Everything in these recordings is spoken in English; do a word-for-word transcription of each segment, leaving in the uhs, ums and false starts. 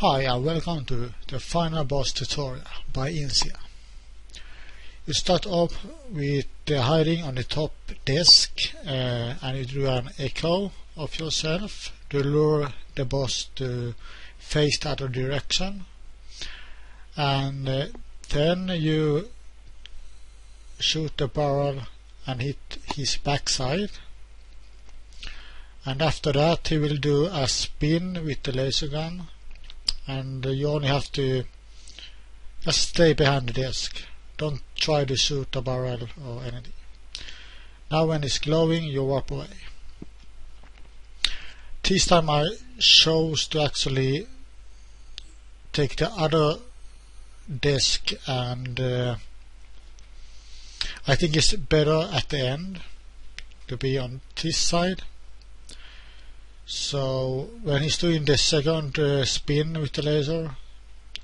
Hi and welcome to the final boss tutorial by Incia. You start off with the hiding on the top desk uh, and you do an echo of yourself to lure the boss to face the other direction, and uh, then you shoot the barrel and hit his backside, and after that he will do a spin with the laser gun. And you only have to just stay behind the desk. Don't try to shoot a barrel or anything. Now when it's glowing, you walk away. This time I chose to actually take the other desk, and uh, I think it's better at the end to be on this side. So when he's doing the second uh, spin with the laser,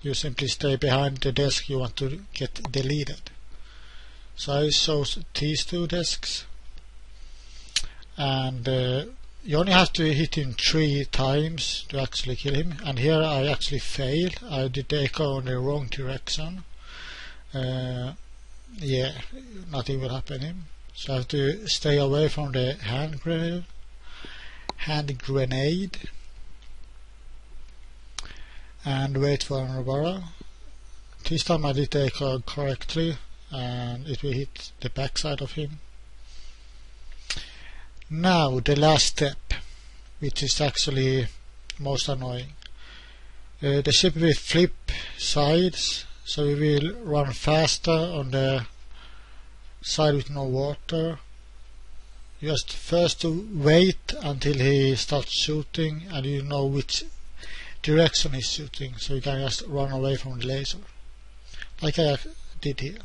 you simply stay behind the desk you want to get deleted. So I chose these two desks, and uh, you only have to hit him three times to actually kill him, and here I actually failed. I did the echo in the wrong direction. Uh, yeah, nothing will happen to him. So I have to stay away from the hand grenade. hand grenade and wait for another barrel. This time I did the echo correctly and it will hit the backside of him. Now the last step, which is actually most annoying. Uh, the ship will flip sides, so we will run faster on the side with no water. Just first to wait until he starts shooting and you know which direction he's shooting, so you can just run away from the laser, like I did here.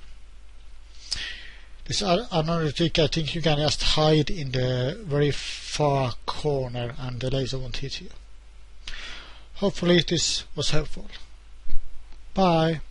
This another trick, I think you can just hide in the very far corner and the laser won't hit you. Hopefully this was helpful. Bye!